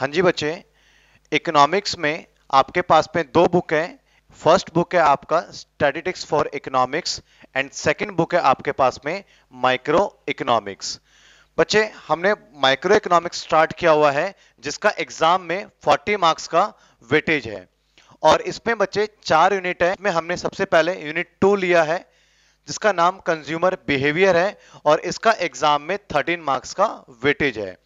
हाँ जी बच्चे, इकोनॉमिक्स में आपके पास में दो बुक हैं। फर्स्ट बुक है आपका statistics for economics and second book है आपके पास में माइक्रो इकोनॉमिक्स। बच्चे हमने माइक्रो इकोनॉमिक्स स्टार्ट किया हुआ है जिसका एग्जाम में 40 मार्क्स का वेटेज है और इसमें बच्चे 4 यूनिट है। इसमें हमने सबसे पहले यूनिट 2 लिया है जिसका नाम कंज्यूमर बिहेवियर है और इसका एग्जाम में 13 मार्क्स का वेटेज है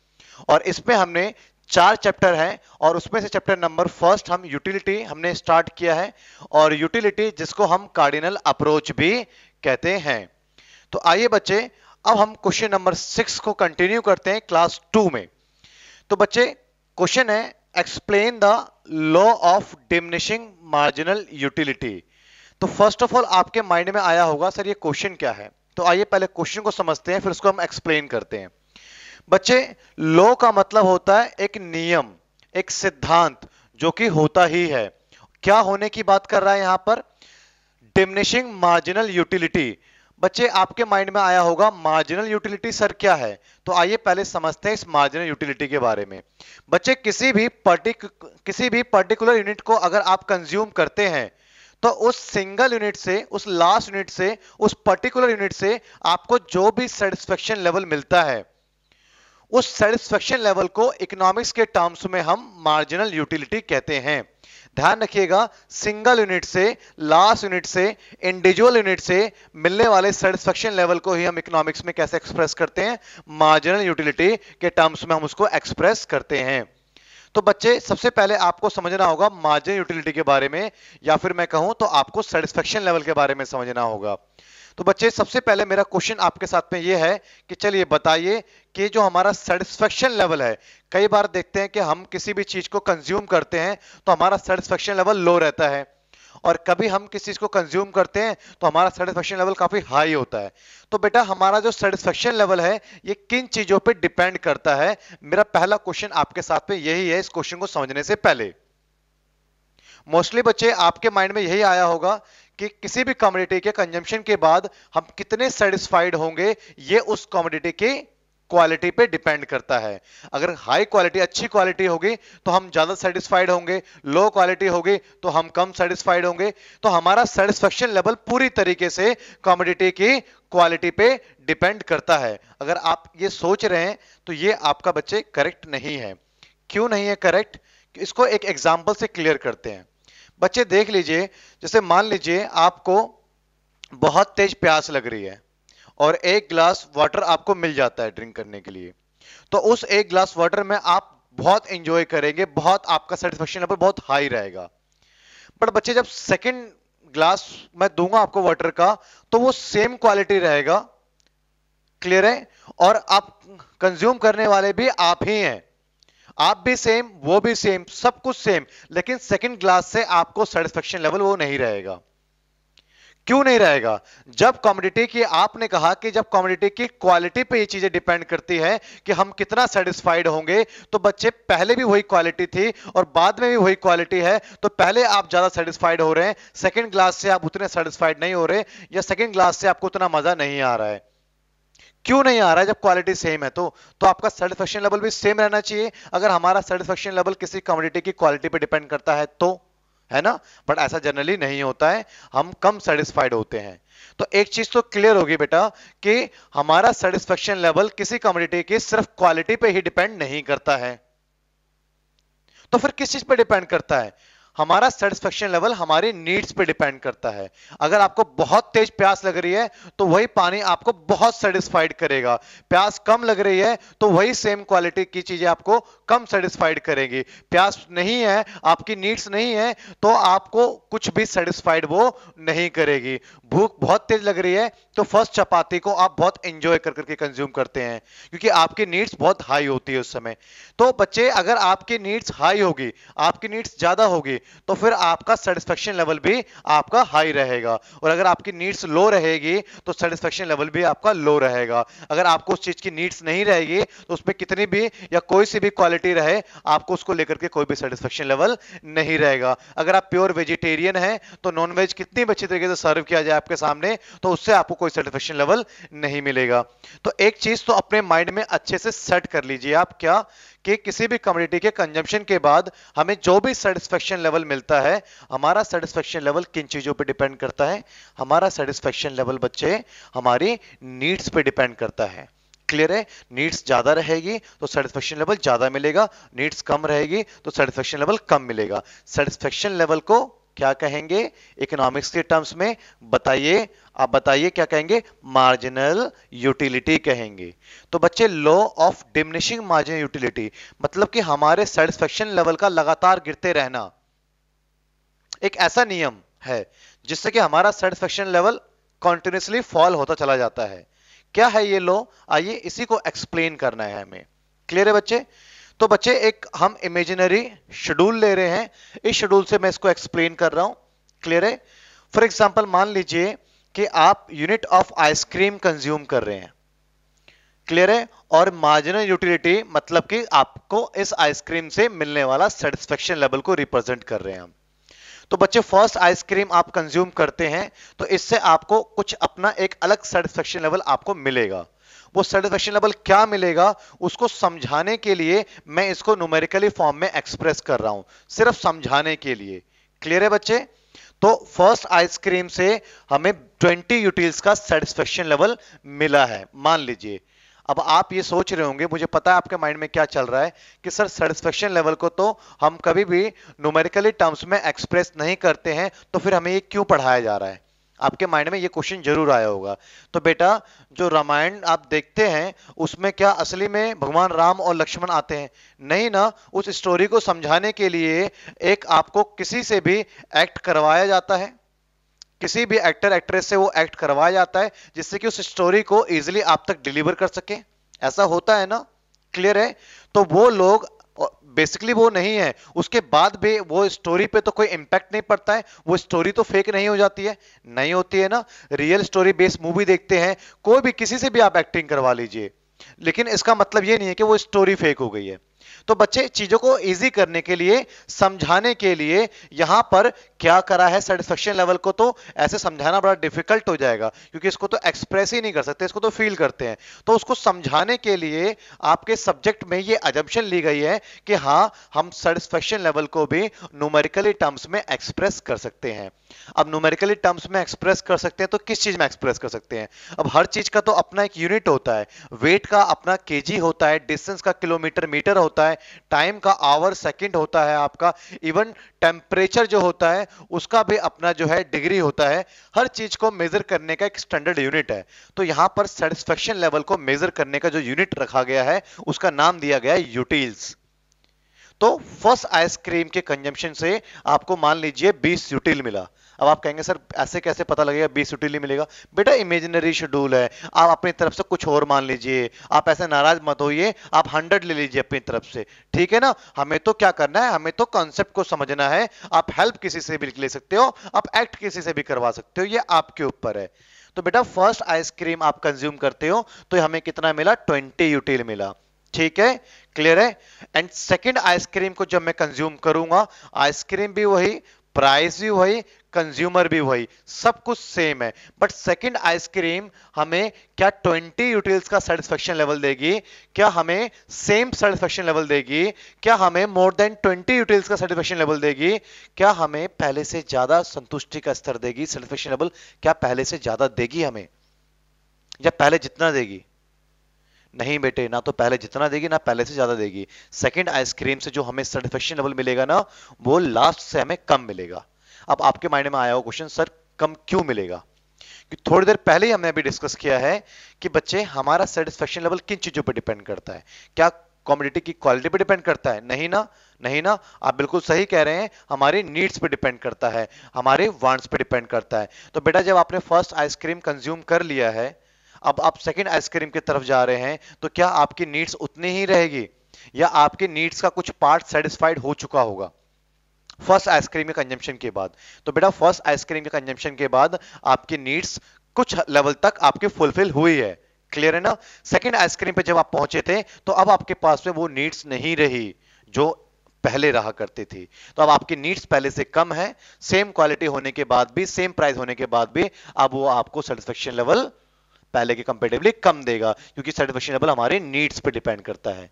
और इसमें हमने 4 चैप्टर हैं और उसमें से चैप्टर नंबर फर्स्ट हम यूटिलिटी हमने स्टार्ट किया है और यूटिलिटी जिसको हम कार्डिनल अप्रोच भी कहते हैं। तो आइए बच्चे अब हम क्वेश्चन नंबर 6 को कंटिन्यू करते हैं क्लास 2 में। तो बच्चे क्वेश्चन है explain the law of diminishing marginal utility. तो फर्स्ट ऑफ ऑल आपके माइंड में आया होगा सर ये क्वेश्चन क्या है, तो आइए पहले क्वेश्चन को समझते हैं फिर उसको हम एक्सप्लेन करते हैं। बच्चे लॉ का मतलब होता है एक नियम, एक सिद्धांत जो कि होता ही है। क्या होने की बात कर रहा है यहां पर? Diminishing marginal utility. बच्चे आपके माइंड में आया होगा मार्जिनल यूटिलिटी सर क्या है, तो आइए पहले समझते हैं इस मार्जिनल यूटिलिटी के बारे में। बच्चे किसी भी पर्टिकुलर यूनिट को अगर आप कंज्यूम करते हैं तो उस सिंगल यूनिट से, उस लास्ट यूनिट से, उस पर्टिकुलर यूनिट से आपको जो भी सेटिस्फेक्शन लेवल मिलता है उस सेटिस्फेक्शन लेवल को इकोनॉमिक्स के टर्म्स में हम मार्जिनल यूटिलिटी कहते हैं। ध्यान रखिएगा, सिंगल यूनिट से, लास्ट यूनिट से, इंडिविजुअल यूनिट से मिलने वाले सेटिस्फेक्शन लेवल को ही हम इकोनॉमिक्स में कैसे एक्सप्रेस करते हैं? मार्जिनल यूटिलिटी के टर्म्स में हम उसको एक्सप्रेस करते हैं। तो बच्चे सबसे पहले आपको समझना होगा मार्जिनल यूटिलिटी के बारे में, या फिर मैं कहूं तो आपको सेटिस्फेक्शन लेवल के बारे में समझना होगा। तो बच्चे सबसे पहले मेरा क्वेश्चन आपके साथ में ये है कि चलिए बताइए कि जो हमारा सेटिस्फेक्शन लेवल है, कई बार देखते हैं कि हम किसी भी चीज को कंज्यूम करते हैं तो हमारा सेटिस्फेक्शन लेवल लो रहता है और कभी हम किसी चीज को कंज्यूम करते हैं तो हमारा सेटिस्फेक्शन लेवल काफी हाई होता है। तो बेटा हमारा जो सेटिस्फेक्शन लेवल है ये किन चीजों पर डिपेंड करता है? मेरा पहला क्वेश्चन आपके साथ में यही है। इस क्वेश्चन को समझने से पहले मोस्टली बच्चे आपके माइंड में यही आया होगा कि किसी भी कमोडिटी के कंजम्पशन के बाद हम कितने सेटिस्फाइड होंगे ये उस कमोडिटी की क्वालिटी पे डिपेंड करता है। अगर हाई क्वालिटी, अच्छी क्वालिटी होगी तो हम ज्यादा सेटिस्फाइड होंगे, लो क्वालिटी होगी तो हम कम सेटिस्फाइड होंगे। तो हमारा सेटिस्फेक्शन लेवल पूरी तरीके से कमोडिटी की क्वालिटी पे डिपेंड करता है। अगर आप ये सोच रहे हैं तो ये आपका बच्चे करेक्ट नहीं है। क्यों नहीं है करेक्ट? इसको एक एग्जाम्पल से क्लियर करते हैं। बच्चे देख लीजिए, जैसे मान लीजिए आपको बहुत तेज प्यास लग रही है और एक ग्लास वाटर आपको मिल जाता है ड्रिंक करने के लिए, तो उस एक ग्लास वाटर में आप बहुत एंजॉय करेंगे, बहुत आपका सेटिस्फेक्शन लेवल बहुत हाई रहेगा। बट बच्चे जब सेकंड ग्लास मैं दूंगा आपको वाटर का तो वो सेम क्वालिटी रहेगा, क्लियर है, और आप कंज्यूम करने वाले भी आप ही हैं, आप भी सेम, वो भी सेम, सब कुछ सेम, लेकिन सेकंड ग्लास से आपको सेटिस्फेक्शन लेवल वो नहीं रहेगा। क्यों नहीं रहेगा? जब कमोडिटी की, आपने कहा कि जब कमोडिटी की क्वालिटी पे ये चीजें डिपेंड करती है कि हम कितना सेटिस्फाइड होंगे, तो बच्चे पहले भी वही क्वालिटी थी और बाद में भी वही क्वालिटी है, तो पहले आप ज्यादा सेटिस्फाइड हो रहे हैं, सेकंड ग्लास से आप उतने सेटिस्फाइड नहीं हो रहे या सेकंड ग्लास से आपको उतना मजा नहीं आ रहा है। क्यों नहीं आ रहा है? जब क्वालिटी सेम है तो आपका सेटिस्फेक्शन लेवल भी सेम रहना चाहिए। अगर हमारा सेटिस्फेक्शन लेवल किसी कमोडिटी की क्वालिटी पे डिपेंड करता है तो, है ना, बट ऐसा जनरली नहीं होता है, हम कम सेटिस्फाइड होते हैं। तो एक चीज तो क्लियर होगी बेटा कि हमारा सेटिस्फेक्शन लेवल किसी कमोडिटी की सिर्फ क्वालिटी पे ही डिपेंड नहीं करता है। तो फिर किस चीज पे डिपेंड करता है? हमारा सेटिस्फेक्शन लेवल हमारे नीड्स पे डिपेंड करता है। अगर आपको बहुत तेज प्यास लग रही है तो वही पानी आपको बहुत सेटिस्फाइड करेगा, प्यास कम लग रही है तो वही सेम क्वालिटी की चीजें आपको कम सेटिस्फाइड करेंगी। प्यास नहीं है, आपकी नीड्स नहीं है, तो आपको कुछ भी सेटिस्फाइड वो नहीं करेगी। भूख बहुत तेज लग रही है तो फर्स्ट चपाती को आप बहुत एंजॉय करके कंज्यूम करते हैं क्योंकि आपकी नीड्स बहुत हाई होती है उस समय। तो बच्चे अगर आपकी नीड्स हाई होगी, आपकी नीड्स ज्यादा होगी, तो फिर आपका सेटिस्फेक्शन लेवल भी आपका हाई रहेगा, और अगर आपकी नीड्स लो रहेगी तो सेटिस्फेक्शन लेवल भी आपका लो रहेगा। अगर आपको उस चीज की नीड्स नहीं रहेगी तो उसमें कितनी भी या कोई सी भी क्वालिटी रहे आपको उसको लेकर के कोई भी सेटिस्फेक्शन लेवल नहीं रहेगा। अगर आप प्योर वेजिटेरियन हैं तो नॉनवेज कितनी अच्छी तरीके से सर्व किया जाए आपके सामने तो उससे आपको आपको सेटिस्फेक्शन लेवल नहीं मिलेगा। तो एक चीज तो अपने माइंड में अच्छे से सेट कर लीजिए आप क्या कि किसी भी कमोडिटी के कंजम्पशन के बाद हमें जो भी सेटिस्फेक्शन लेवल मिलता है, हमारा सेटिस्फेक्शन लेवल किन चीजों पे डिपेंड करता है? हमारा सेटिस्फेक्शन लेवल बच्चे हमारी नीड्स पे डिपेंड करता है। क्लियर है? नीड्स ज्यादा रहेगी तो सेटिस्फेक्शन लेवल ज्यादा मिलेगा, नीड्स कम रहेगी तो सेटिस्फेक्शन लेवल कम मिलेगा। सेटिस्फेक्शन लेवल को क्या कहेंगे इकोनॉमिक्स के टर्म्स में? बताइए, आप बताइए क्या कहेंगे? मार्जिनल यूटिलिटी कहेंगे। तो बच्चे law of diminishing marginal utility मतलब कि हमारे सेटिस्फेक्शन लेवल का लगातार गिरते रहना एक ऐसा नियम है जिससे कि हमारा सेटिस्फेक्शन लेवल कॉन्टिन्यूसली फॉल होता चला जाता है। क्या है ये लॉ? आइए इसी को एक्सप्लेन करना है हमें। क्लियर है बच्चे? तो बच्चे एक हम इमेजिनरी शेड्यूल ले रहे हैं, इस शेड्यूल से मैं इसको एक्सप्लेन कर रहा हूं। क्लियर है? फॉर एग्जांपल मान लीजिए कि आप यूनिट ऑफ आइसक्रीम कंज्यूम कर रहे हैं। क्लियर है? और मार्जिनल यूटिलिटी मतलब कि आपको इस आइसक्रीम से मिलने वाला सेटिस्फेक्शन लेवल को रिप्रेजेंट कर रहे हैं हम। तो बच्चे फर्स्ट आइसक्रीम आप कंज्यूम करते हैं तो इससे आपको कुछ अपना एक अलग सेटिस्फेक्शन लेवल आपको मिलेगा। वो सेटिस्फेक्शन लेवल क्या मिलेगा उसको समझाने के लिए मैं इसको न्यूमेरिकली फॉर्म में एक्सप्रेस कर रहा हूं, सिर्फ समझाने के लिए। क्लियर है बच्चे? तो फर्स्ट आइसक्रीम से हमें 20 यूटिल्स का सेटिस्फेक्शन लेवल मिला है मान लीजिए। अब आप ये सोच रहे होंगे, मुझे पता है आपके माइंड में क्या चल रहा है कि सर सेटिस्फेक्शन लेवल को तो हम कभी भी न्यूमेरिकली टर्म्स में एक्सप्रेस नहीं करते हैं, तो फिर हमें ये क्यों पढ़ाया जा रहा है? आपके माइंड में ये क्वेश्चन जरूर आया होगा। तो बेटा जो रामायण आप देखते हैं उसमें क्या असली में भगवान राम और लक्ष्मण आते हैं? नहीं ना। उस स्टोरी को समझाने के लिए एक आपको किसी से भी एक्ट करवाया जाता है, किसी भी एक्टर एक्ट्रेस से वो एक्ट करवाया जाता है जिससे कि उस स्टोरी को इजिली आप तक डिलीवर कर सके। ऐसा होता है ना? क्लियर है? तो वो लोग बेसिकली वो नहीं है, उसके बाद भी वो स्टोरी पे तो कोई इंपैक्ट नहीं पड़ता है, वो स्टोरी तो फेक नहीं हो जाती है, नहीं होती है ना। रियल स्टोरी बेस्ड मूवी देखते हैं, कोई भी किसी से भी आप एक्टिंग करवा लीजिए, लेकिन इसका मतलब ये नहीं है कि वो स्टोरी फेक हो गई है। तो बच्चे चीजों को इजी करने के लिए, समझाने के लिए यहां पर क्या करा है सेटिस्फेक्शन लेवल को, तो ऐसे समझाना बड़ा डिफिकल्ट हो जाएगा क्योंकि इसको तो एक्सप्रेस ही नहीं कर सकते, इसको तो फील करते हैं। तो उसको समझाने के लिए आपके सब्जेक्ट में ये अजम्पशन ली गई है कि हां हम सेटिस्फेक्शन लेवल को भी न्यूमेरिकली टर्म्स में एक्सप्रेस कर सकते हैं। अब न्यूमेरिकली टर्म्स में एक्सप्रेस कर सकते हैं तो किस चीज में एक्सप्रेस कर सकते हैं? अब हर चीज का तो अपना एक यूनिट होता है, वेट का अपना केजी होता है, डिस्टेंस का किलोमीटर मीटर होता है, टाइम का आवर सेकंड होता है आपका, इवन टेम्परेचर जो होता है उसका भी अपना जो है डिग्री होता है। हर चीज को मेजर करने का एक स्टैंडर्ड यूनिट है। तो यहां पर सेटिस्फेक्शन लेवल को मेजर करने का जो यूनिट रखा गया है उसका नाम दिया गया है यूटिल्स। तो फर्स्ट आइसक्रीम के कंजम्पशन से आपको मान लीजिए 20 यूटिल मिला। अब आप कहेंगे सर ऐसे कैसे पता लगेगा 20 यूटिल मिलेगा? बेटा इमेजिनरी शेड्यूल है, आप अपनी तरफ से कुछ और मान लीजिए, आप ऐसे नाराज मत होइए, आप 100 ले लीजिए अपनी तरफ से, ठीक है ना। हमें तो क्या करना है, हमें तो कॉन्सेप्ट को समझना है। आप हेल्प किसी से भी ले सकते हो, आप एक्ट किसी से भी करवा सकते हो, ये आपके ऊपर है। तो बेटा फर्स्ट आइसक्रीम आप कंज्यूम करते हो तो हमें कितना मिला? 20 यूटिल मिला, ठीक है। क्लियर है? एंड सेकेंड आइसक्रीम को जब मैं कंज्यूम करूंगा, आइसक्रीम भी वही, प्राइस भी वही, कंज्यूमर भी वही, सब कुछ सेम है, बट सेकंड आइसक्रीम हमें क्या 20 यूटिल्स का सेटिस्फेक्शन लेवल देगी? क्या हमें सेम सेटिस्फेक्शन लेवल देगी? क्या हमें मोर देन 20 यूटिल्स का सेटिस्फेक्शन लेवल देगी? क्या हमें पहले से ज्यादा संतुष्टि का स्तर देगी? सेटिस्फेक्शन लेवल क्या पहले से ज्यादा देगी हमें, या पहले जितना देगी? नहीं बेटे, ना तो पहले जितना देगी ना पहले से ज्यादा देगी। सेकंड आइसक्रीम से जो हमें सेटिस्फेक्शन लेवल मिलेगा ना, वो लास्ट से हमें कम मिलेगा। अब आपके माइंड में आया हो क्वेश्चन, सर कम क्यों मिलेगा? कि थोड़ी देर पहले ही हमने अभी डिस्कस किया है कि बच्चे हमारा सेटिस्फेक्शन लेवल किन चीजों पर डिपेंड करता है। क्या कमोडिटी की क्वालिटी पे डिपेंड करता है? नहीं ना, नहीं ना, आप बिल्कुल सही कह रहे हैं, हमारी नीड्स पे डिपेंड करता है, हमारे वांट्स पे डिपेंड करता है। तो बेटा जब आपने फर्स्ट आइसक्रीम कंज्यूम कर लिया है, अब आप सेकेंड आइसक्रीम की तरफ जा रहे हैं, तो क्या आपकी नीड्स उतनी ही रहेगी या आपके नीड्स का कुछ पार्ट सेटिस्फाइड हो चुका होगा फर्स्ट आइसक्रीम के कंजम्पशन के बाद? तो बेटा फर्स्ट आइसक्रीम के कंजम्पशन के बाद आपकी नीड्स कुछ लेवल तक आपके फुलफिल हुई है। क्लियर है ना? सेकेंड आइसक्रीम पे जब आप पहुंचे थे तो अब आपके पास में वो नीड्स नहीं रही जो पहले रहा करती थी। तो अब आपकी नीड्स पहले से कम है, सेम क्वालिटी होने के बाद भी, सेम प्राइस होने के बाद भी, अब वो आपको सेटिस्फेक्शन लेवल पहले के कंपेरेटिवली कम देगा, क्योंकि सेटिस्फेक्शन लेवल हमारे नीड्स पे डिपेंड करता है।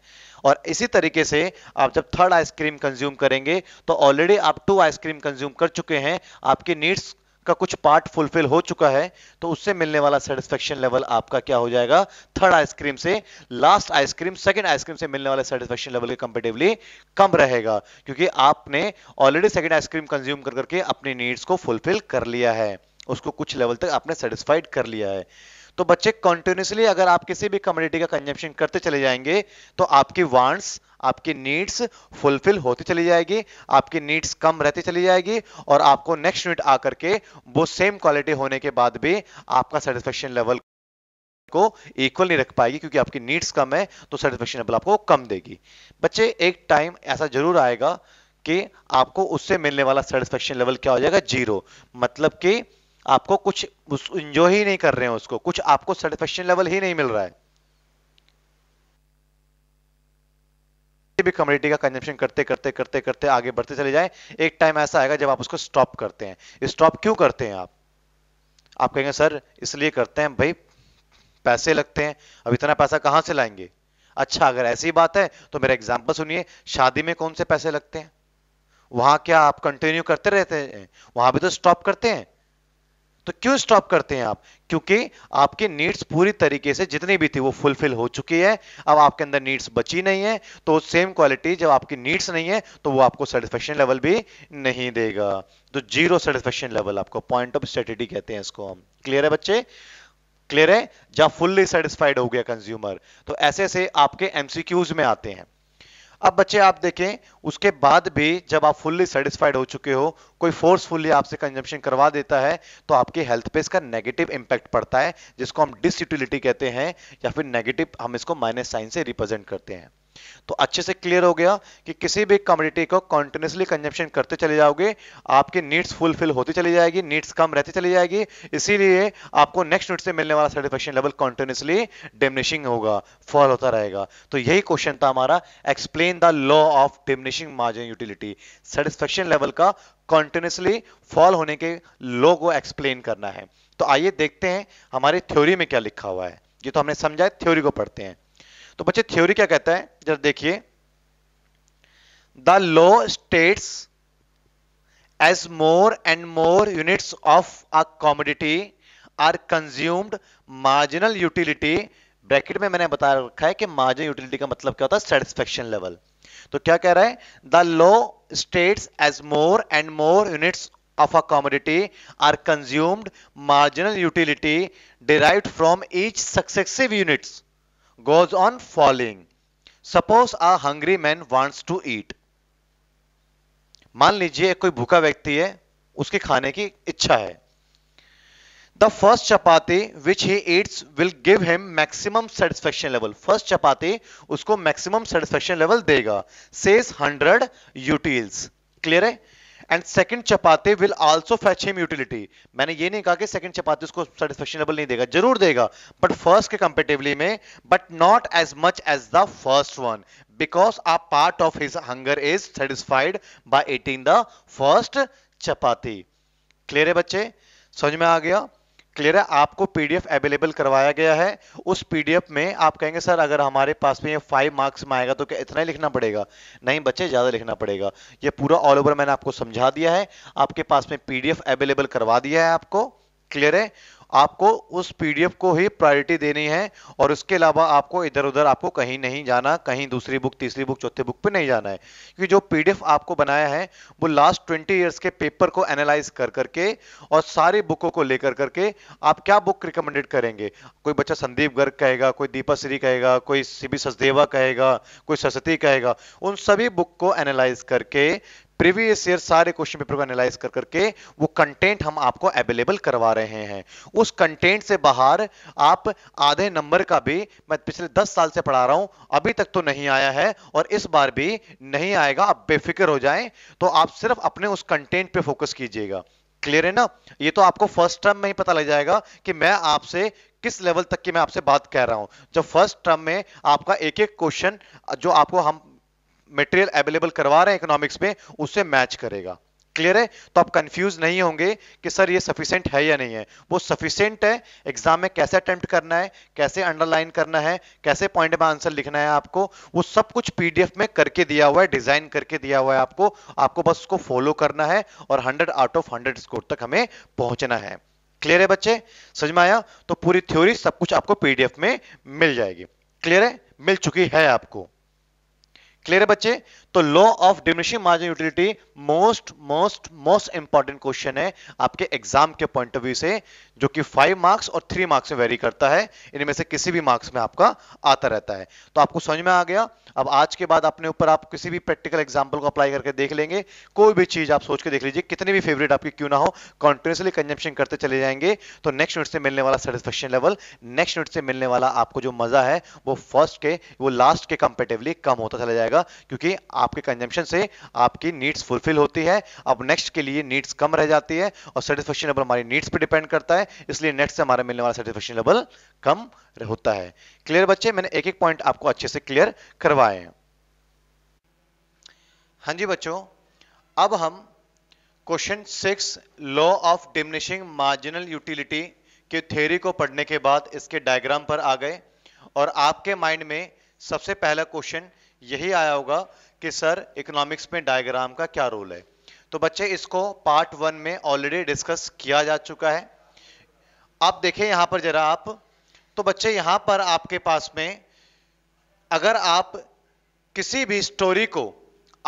और इसी तरीके से आप जब थर्ड आइसक्रीम कंज्यूम करेंगे तो ऑलरेडी आप 2 आइसक्रीम कंज्यूम कर चुके हैं, आपकी नीड्स का कुछ पार्ट फुलफिल हो चुका है, तो उससे मिलने वाला सेटिस्फेक्शन लेवल आपका क्या हो जाएगा, थर्ड आइसक्रीम से लास्ट आइसक्रीम सेकंड आइसक्रीम से मिलने वाला सेटिस्फेक्शन लेवल के कंपैरेटिवली कम रहेगा, क्योंकि आपने ऑलरेडी सेकंड आइसक्रीम कंज्यूम कर करके अपनी नीड्स को फुलफिल कर लिया है, उसको कुछ लेवल तक आपने सेटिस्फाइड कर लिया है। तो बच्चे कंटिन्यूसली अगर आप किसी भी कमोडिटी का कंजम्पशन करते चले जाएंगे तो आपकी वांट्स, आपकी नीड्स फुलफिल होती चली जाएगी, आपकी नीड्स कम रहती चली जाएगी, और आपको नेक्स्ट यूनिट आकर के वो सेम क्वालिटी होने के बाद भी आपका सेटिस्फेक्शन लेवल को इक्वल नहीं रख पाएगी, क्योंकि आपकी नीड्स कम है तो सेटिस्फेक्शन लेवल आपको कम देगी। बच्चे एक टाइम ऐसा जरूर आएगा कि आपको उससे मिलने वाला सेटिस्फेक्शन लेवल क्या हो जाएगा, जीरो, मतलब कि आपको कुछ इंजॉय ही नहीं कर रहे हैं, उसको कुछ आपको सेटिस्फेक्शन लेवल ही नहीं मिल रहा है। भी कमोडिटी का कंजम्पशन करते करते करते करते आगे बढ़ते चले जाएं, एक टाइम ऐसा आएगा जब आप उसको स्टॉप करते हैं। स्टॉप क्यों करते हैं आप कहेंगे सर इसलिए करते हैं भाई पैसे लगते हैं, अब इतना पैसा कहां से लाएंगे। अच्छा अगर ऐसी बात है तो मेरा एग्जांपल सुनिए, शादी में कौन से पैसे लगते हैं, वहां क्या आप कंटिन्यू करते रहते हैं, वहां भी तो स्टॉप करते हैं। तो क्यों स्टॉप करते हैं आप, क्योंकि आपकी नीड्स पूरी तरीके से जितनी भी थी वो फुलफिल हो चुकी है, अब आपके अंदर नीड्स बची नहीं है, तो सेम क्वालिटी जब आपकी नीड्स नहीं है तो वो आपको सेटिस्फेक्शन लेवल भी नहीं देगा, तो जीरो सेटिस्फेक्शन लेवल आपको पॉइंट ऑफ स्टेटिटी कहते हैं इसको हम। क्लियर है बच्चे, क्लियर है, जहां फुल्ली सेटिस्फाइड हो गया कंज्यूमर। तो ऐसे से आपके एमसीक्यूज में आते हैं। अब बच्चे आप देखें उसके बाद भी जब आप फुल्ली सेटिस्फाइड हो चुके हो, कोई फोर्सफुली आपसे कंजम्पशन करवा देता है तो आपके हेल्थ पे इसका नेगेटिव इंपैक्ट पड़ता है, जिसको हम डिसयूटिलिटी कहते हैं, या फिर नेगेटिव, हम इसको माइनस साइन से रिप्रेजेंट करते हैं। तो अच्छे से क्लियर हो गया कि किसी भी कमोडिटी को कंटिन्यूसली कंजम्पशन करते चले जाओगे, आपकी नीड्स फुलफिल होती चली जाएगी, नीड्स कम रहती चली जाएगी, इसीलिए आपको नेक्स्ट नीड से मिलने वाला सेटिस्फेक्शन लेवल कंटिन्यूसली डिमिनिशिंग होगा, फॉल होता रहेगा। तो यही क्वेश्चन था हमारा, explain the law of diminishing margin utility, satisfaction level का कंटिन्यूसली फॉल होने के लॉ को एक्सप्लेन करना है। तो आइए देखते हैं हमारी थ्योरी में क्या लिखा हुआ है। ये तो हमने समझा है, थ्योरी को पढ़ते हैं। तो बच्चे थ्योरी क्या कहता है जरा देखिए, the law states as more and more units of a commodity are consumed marginal utility, bracket में मैंने बता रखा है कि मार्जिनल यूटिलिटी का मतलब क्या होता है, सेटिस्फेक्शन लेवल। तो क्या कह रहा है, the law states as more and more units of a commodity are consumed marginal utility derived from each successive units goes on falling. Suppose a hungry man wants to eat. मान लीजिए कोई भूखा व्यक्ति है, उसके खाने की इच्छा है। The first chapati which he eats will give him maximum satisfaction level. First chapati उसको maximum satisfaction level देगा, says 100 utils. Clear है? And second chapati will also fetch him utility. मैंने ये नहीं कहा कि second चपाती उसको satisfaction level नहीं देगा, जरूर देगा, but first के comparatively में, but not as much as the first one, because a part of his hunger is satisfied by eating the first chapati. Clear है बच्चे, समझ में आ गया? क्लियर है, आपको पीडीएफ अवेलेबल करवाया गया है। उस पीडीएफ में आप कहेंगे सर अगर हमारे पास में ये 5 मार्क्स में आएगा तो क्या इतना ही लिखना पड़ेगा? नहीं बच्चे, ज़्यादा लिखना पड़ेगा। ये पूरा ऑल ओवर मैंने आपको समझा दिया है, आपके पास में पीडीएफ अवेलेबल करवा दिया है आपको। क्लियर है, आपको उस पीडीएफ को ही प्रायोरिटी देनी है, और उसके अलावा आपको इधर उधर आपको कहीं नहीं जाना, कहीं दूसरी बुक, तीसरी बुक, चौथी बुक पे नहीं जाना है, क्योंकि जो पीडीएफ आपको बनाया है वो लास्ट 20 ईयर्स के पेपर को एनालाइज कर करके और सारी बुकों को लेकर करके आप क्या बुक रिकमेंडेड करेंगे। कोई बच्चा संदीप गर्ग कहेगा, कोई दीपा श्री कहेगा, कोई सीबी सचदेवा कहेगा, कोई सरस्वती कहेगा। उन सभी बुक को एनालाइज करके प्रीवियस ईयर सारे क्वेश्चन पेपर को एनालाइज कर करके वो कंटेंट हम आपको अवेलेबल करवा रहे हैं। उस कंटेंट से बाहर आप आधे नंबर का भी, मैं पिछले 10 साल से पढ़ा रहा हूं, अभी तक तो नहीं आया है और इस बार भी नहीं आएगा, आप बेफिक्र हो जाएं। तो आप सिर्फ अपने उस कंटेंट पे फोकस कीजिएगा। क्लियर है ना, ये तो आपको फर्स्ट टर्म में ही पता लग जाएगा कि मैं आपसे किस लेवल तक की मैं आपसे बात कह रहा हूं। जब फर्स्ट टर्म में आपका एक एक क्वेश्चन जो आपको हम मटेरियल अवेलेबल करवा रहे हैं इकोनॉमिक्स पे उससे मैच करेगा। क्लियर है? तो आप कंफ्यूज नहीं होंगे कि सर ये सफिशिएंट है या नहीं है। वो सफिशिएंट है, एग्जाम में कैसे अटेम्प्ट करना है, कैसे अंडरलाइन करना है, कैसे पॉइंट में आंसर लिखना है आपको, वो सब कुछ पीडीएफ में करके दिया हुआ है, डिजाइन करके दिया हुआ है आपको। आपको बस उसको फॉलो करना है और 100 आउट ऑफ 100 स्कोर तक हमें पहुंचना है। क्लियर है बच्चे? समझ में आया? तो पूरी थ्योरी सब कुछ आपको पीडीएफ में मिल जाएगी। क्लियर है? मिल चुकी है आपको। क्लियर है बच्चे? तो law of diminishing margin utility most important question है आपके एग्जाम के पॉइंट ऑफ व्यू से, जो कि 5 मार्क्स और 3 मार्क्स में वेरी करता है। इनमें से किसी भी मार्क्स में आपका आता रहता है। तो आपको समझ में आ गया? अब आज के बाद अपने ऊपर आप किसी भी प्रैक्टिकल एग्जाम्पल को अप्लाई करके देख लेंगे। कोई भी चीज आप सोच के देख लीजिए, कितनी भी फेवरेट आपकी क्यों ना हो, कॉन्टिन्यूसली कंजम्पशन करते चले जाएंगे तो नेक्स्ट यूनिट से मिलने वाला सेटिस्फेक्शन लेवल, नेक्स्ट यूनिट से मिलने वाला आपको जो मजा है वो फर्स्ट के वो लास्ट के कंपेटिवली कम होता चला जाएगा, क्योंकि आपके कंजम्पशन से आपकी नीड्स फुलफिल होती है। अब नेक्स्ट के लिए नीड्स कम रह जाती है और सेटिस्फेक्शन लेवल हमारी नीड्स पे डिपेंड करता है, इसलिए नेक्स्ट से हमारा मिलने वाला सेटिस्फेक्शन लेवल कम होता है। क्लियर बच्चे? मैंने एक एक पॉइंट आपको अच्छे से क्लियर करवाए हैं। हाँ जी बच्चों, अब हम question 6 law of diminishing marginal utility के थ्योरी को पढ़ने के बाद इसके डायग्राम पर आ गए और आपके माइंड में सबसे पहला क्वेश्चन यही आया होगा कि सर इकोनॉमिक्स में डायग्राम का क्या रोल है। तो बच्चे इसको पार्ट 1 में ऑलरेडी डिस्कस किया जा चुका है। आप देखें यहां पर जरा आप, तो बच्चे यहां पर आपके पास में अगर आप किसी भी स्टोरी को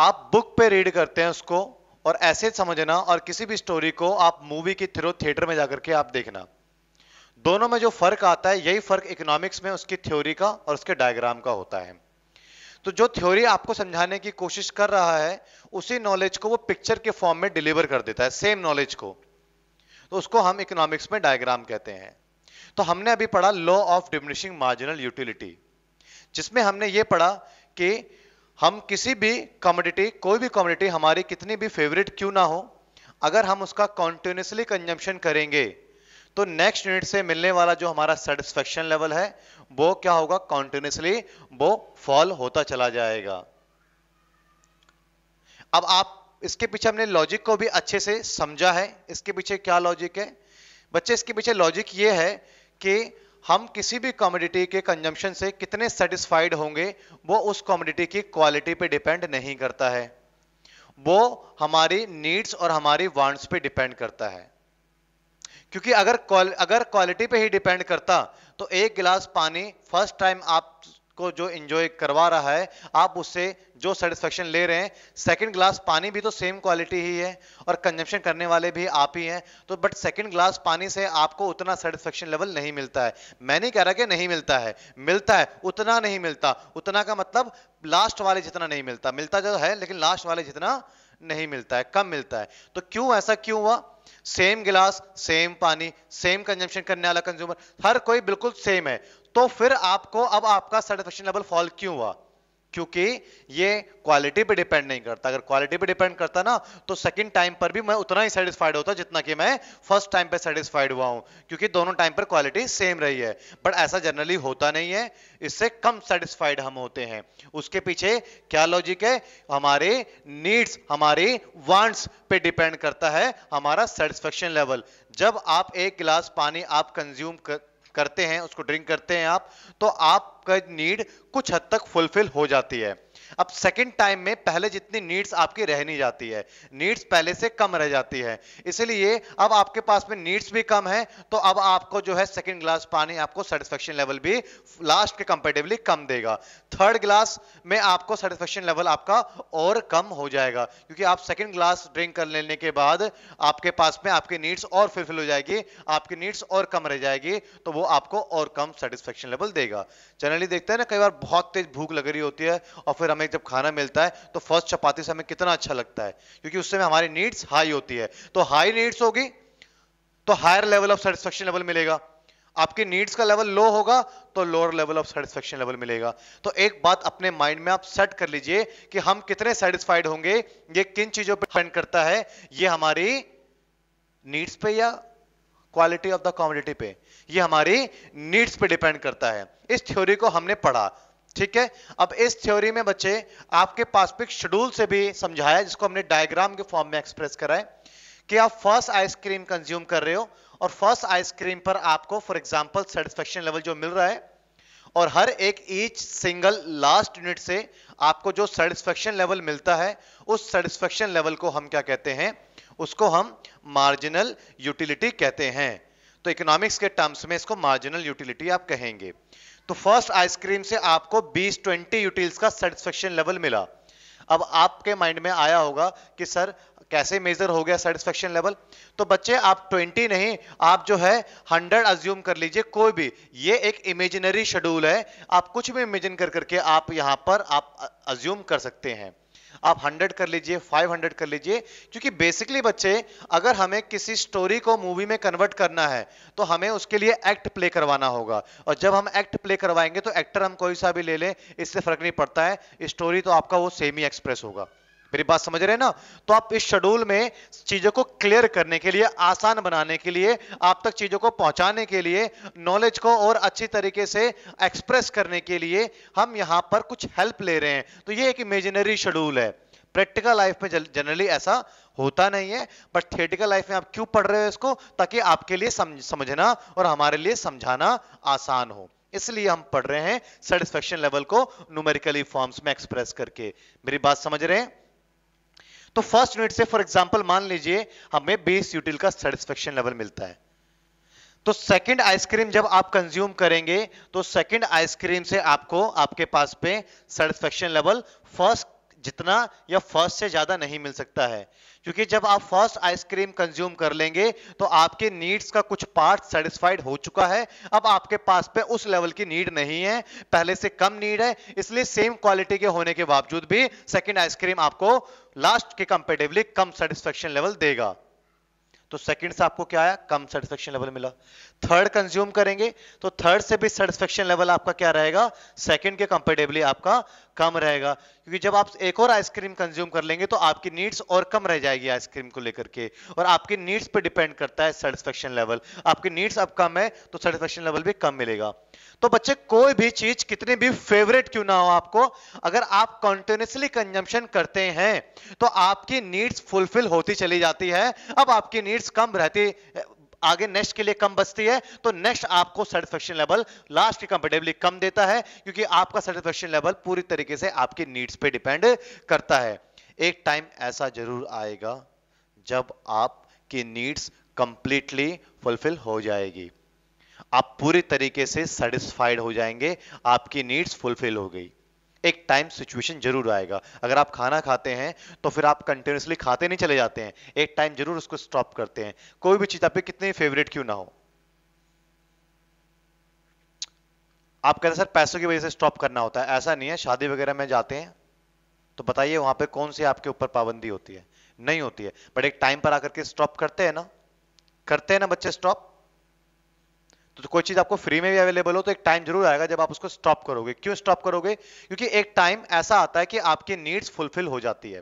आप बुक पे रीड करते हैं उसको और ऐसे समझना, और किसी भी स्टोरी को आप मूवी के थ्रू थिएटर में जाकर के आप देखना, दोनों में जो फर्क आता है यही फर्क इकोनॉमिक्स में उसकी थ्योरी का और उसके डायग्राम का होता है। तो जो थ्योरी आपको समझाने की कोशिश कर रहा है उसी नॉलेज को वो पिक्चर के फॉर्म में डिलीवर कर देता है, सेम नॉलेज को, तो उसको हम इकोनॉमिक्स में डायग्राम कहते हैं। तो हमने अभी पढ़ा law of diminishing marginal utility, जिसमें हमने ये पढ़ा कि हम किसी भी कमोडिटी, कोई भी कमोडिटी हमारी कितनी भी फेवरेट क्यों ना हो, अगर हम उसका कॉन्टिन्यूसली कंजम्पशन करेंगे तो नेक्स्ट यूनिट से मिलने वाला जो हमारा सेटिस्फेक्शन लेवल है वो क्या होगा, कॉन्टिन्यूसली वो फॉल होता चला जाएगा। अब आप इसके पीछे हमने लॉजिक को भी अच्छे से समझा है। इसके पीछे क्या लॉजिक है बच्चे? इसके पीछे लॉजिक ये है कि हम किसी भी कमोडिटी के कंजम्पशन से कितने सेटिस्फाइड होंगे वो उस कमोडिटी की क्वालिटी पे डिपेंड नहीं करता है, वो हमारी नीड्स और हमारी वांट्स पे डिपेंड करता है। क्योंकि अगर क्वालिटी पे ही डिपेंड करता तो एक गिलास पानी फर्स्ट टाइम आपको जो एंजॉय करवा रहा है, आप उससे जो सेटिस्फेक्शन ले रहे हैं, सेकंड गिलास पानी भी तो सेम क्वालिटी ही है और कंजम्पशन करने वाले भी आप ही हैं, तो बट सेकंड गिलास पानी से आपको उतना सेटिस्फेक्शन लेवल नहीं मिलता है। मैं नहीं कह रहा कि नहीं मिलता है, मिलता है, उतना नहीं मिलता। उतना का मतलब लास्ट वाले जितना नहीं मिलता, मिलता जो है लेकिन लास्ट वाले जितना नहीं मिलता है, कम मिलता है। तो क्यों ऐसा क्यों हुआ? सेम गिलास, सेम पानी, सेम कंजम्पशन करने वाला कंज्यूमर, हर कोई बिल्कुल सेम है, तो फिर आपको अब आपका सेटिस्फेक्शन लेवल फॉल क्यों हुआ? क्योंकि ये क्वालिटी पे डिपेंड नहीं करता। अगर क्वालिटी पे डिपेंड करता ना तो सेकंड टाइम पर भी मैं उतना ही सेटिस्फाइड होता जितना कि मैं फर्स्ट टाइम पे सेटिस्फाइड हुआ हूं, क्योंकि दोनों टाइम पर क्वालिटी सेम रही है। बट ऐसा जनरली होता नहीं है, इससे कम सेटिस्फाइड हम होते हैं। उसके पीछे क्या लॉजिक है? हमारे नीड्स, हमारे वांट्स पे डिपेंड करता है हमारा सेटिस्फेक्शन लेवल। जब आप एक गिलास पानी आप कंज्यूम करते हैं, उसको ड्रिंक करते हैं आप, तो आपका नीड कुछ हद तक फुलफिल हो जाती है। अब सेकंड टाइम में पहले जितनी नीड्स आपकी रह नहीं जाती है, नीड्स पहले से कम रह जाती है, इसलिए अब आपके पास में नीड्स भी कम है, तो अब आपको जो है सेकंड गिलास पानी आपको सेटिस्फेक्शन लेवल भी लास्ट के कंपैरेटिवली कम देगा। थर्ड गिलास में आपको सेटिस्फेक्शन लेवल आपका और कम हो जाएगा, क्योंकि आप सेकंड गिलास ड्रिंक कर लेने के बाद आपके पास में आपकी नीड्स और फुलफिल हो जाएगी, आपकी नीड्स और कम रह जाएगी, तो वो आपको और कम सेटिस्फेक्शन लेवल देगा। जनरली देखते हैं ना, कई बार बहुत तेज भूख लग रही होती है और फिर हमें जब खाना मिलता है तो फर्स्ट चपाती से हमें कितना अच्छा लगता है, क्योंकि उससे में हमारी नीड्स हाई होती है। तो हाई नीड्स होगी तो higher level of satisfaction level मिलेगा, आपकी नीड्स का लेवल लो होगा तो lower level of satisfaction level मिलेगा। तो एक बात अपने माइंड में आप सेट कर लीजिए कि हम कितने सेटिस्फाइड होंगे ये किन चीजों पर डिपेंड करता है, ये हमारी नीड्स पे या क्वालिटी ऑफ द कमोडिटी पे, ये हमारी नीड्स पे डिपेंड करता है। इस थ्योरी को हमने पढ़ा, ठीक है। अब इस थ्योरी में बच्चे आपके पास्पिक शेड्यूल से भी समझाया, जिसको हमने डायग्राम के फॉर्म में एक्सप्रेस करा है कि आप फर्स्ट आइसक्रीम कंज्यूम कर रहे हो और फर्स्ट आइसक्रीम पर आपको फॉर एग्जांपल सेटिस्फेक्शन लेवल जो मिल रहा है और हर एक ईच सिंगल लास्ट यूनिट से आपको जो सेटिस्फेक्शन लेवल मिलता है उस सेटिस्फेक्शन लेवल को हम क्या कहते हैं, उसको हम मार्जिनल यूटिलिटी कहते हैं। तो इकोनॉमिक्स के टर्म्स में इसको मार्जिनल यूटिलिटी आप कहेंगे। तो फर्स्ट आइसक्रीम से आपको 20-20 यूटिल्स का सेटिस्फेक्शन लेवल मिला। अब आपके माइंड में आया होगा कि सर कैसे मेजर हो गया सेटिस्फेक्शन लेवल। तो बच्चे आप 20 नहीं, आप जो है 100 अज्यूम कर लीजिए कोई भी, ये एक इमेजिनरी शेड्यूल है, आप कुछ भी इमेजिन कर करके आप यहां पर आप अज्यूम कर सकते हैं। आप 100 कर लीजिए, 500 कर लीजिए, क्योंकि बेसिकली बच्चे अगर हमें किसी स्टोरी को मूवी में कन्वर्ट करना है तो हमें उसके लिए एक्ट प्ले करवाना होगा, और जब हम एक्ट प्ले करवाएंगे तो एक्टर हम कोई सा भी ले लें, इससे फर्क नहीं पड़ता है, स्टोरी तो आपका वो सेम ही एक्सप्रेस होगा। मेरी बात समझ रहे हैं ना। तो आप इस शेड्यूल में चीजों को क्लियर करने के लिए, आसान बनाने के लिए, आप तक चीजों को पहुंचाने के लिए, नॉलेज को और अच्छी तरीके से एक्सप्रेस करने के लिए हम यहां पर कुछ हेल्प ले रहे हैं। तो ये एक इमेजिनरी शेड्यूल है, प्रैक्टिकल लाइफ में जनरली ऐसा होता नहीं है, बट थियोरेटिकल लाइफ में आप क्यों पढ़ रहे हो इसको, ताकि आपके लिए समझना और हमारे लिए समझाना आसान हो, इसलिए हम पढ़ रहे हैं सेटिस्फेक्शन लेवल को न्यूमेरिकली फॉर्म्स में एक्सप्रेस करके। मेरी बात समझ रहे हैं। तो फर्स्ट यूनिट से फॉर एग्जांपल मान लीजिए हमें 20 यूटिल का सेटिस्फेक्शन लेवल मिलता है। तो सेकंड आइसक्रीम जब आप कंज्यूम करेंगे तो सेकंड आइसक्रीम से आपको आपके पास पे सेटिस्फेक्शन लेवल फर्स्ट जितना या फर्स्ट से ज्यादा नहीं मिल सकता है, क्योंकि जब आप फर्स्ट आइसक्रीम कंज्यूम कर लेंगे तो आपके नीड्स का कुछ पार्ट सेटिस्फाइड हो चुका है, अब आपके पास पे उस लेवल की नीड नहीं है, पहले से कम नीड है, इसलिए सेम क्वालिटी के होने के बावजूद भी सेकंड आइसक्रीम आपको लास्ट के कंपैरेटिवली कम सेटिस्फेक्शन लेवल देगा। तो सेकंड से आपको क्या आया, कम सेटिस्फेक्शन लेवल मिला। थर्ड कंज्यूम करेंगे तो थर्ड से भी सेटिस्फेक्शन लेवल आपका क्या रहेगा, सेकंड के कंपैरेटिवली आपका कम रहेगा, क्योंकि जब आप एक और आइसक्रीम कंज्यूम कर लेंगे तो आपकी नीड्स और कम रह जाएगी आइसक्रीम को लेकर के, और आपकी नीड्स पे डिपेंड करता है सेटिस्फेक्शन लेवल। आपकी नीड्स अब कम है तो सेटिस्फेक्शन लेवल भी कम मिलेगा। तो बच्चे कोई भी चीज कितनी भी फेवरेट क्यों ना हो आपको, अगर आप कंटिन्यूअसली कंजम्पशन करते हैं तो आपकी नीड्स फुलफिल होती चली जाती है। अब आपकी नीड्स कम रहती, आगे नेक्स्ट के लिए कम बचती है, तो नेक्स्ट आपको सेटिस्फेक्शन लेवल लास्ट के कंपैरेटिवली कम देता है, क्योंकि आपका सेटिस्फेक्शन लेवल पूरी तरीके से आपकी नीड्स पे डिपेंड करता है। एक टाइम ऐसा जरूर आएगा जब आपकी नीड्स कंप्लीटली फुलफिल हो जाएगी, आप पूरी तरीके से सेटिस्फाइड हो जाएंगे, आपकी नीड्स फुलफिल हो गई। एक टाइम सिचुएशन जरूर आएगा, अगर आप खाना खाते हैं तो फिर आप कंटिन्यूअसली खाते नहीं चले जाते हैं, एक टाइम जरूर उसको स्टॉप करते हैं। कोई भी चीज आपकी कितनी फेवरेट क्यों ना हो, आप कहते हैं सर पैसों की वजह से स्टॉप करना होता है, ऐसा नहीं है। शादी वगैरह में जाते हैं तो बताइए वहां पे कौन सी आपके ऊपर पाबंदी होती है, नहीं होती है, बट एक टाइम पर आकर के स्टॉप करते हैं ना बच्चे स्टॉप। तो कोई चीज आपको फ्री में भी अवेलेबल हो तो एक टाइम जरूर आएगा जब आप उसको स्टॉप करोगे। क्यों स्टॉप करोगे, क्योंकि एक टाइम ऐसा आता है कि आपकी नीड्स फुलफिल हो जाती है,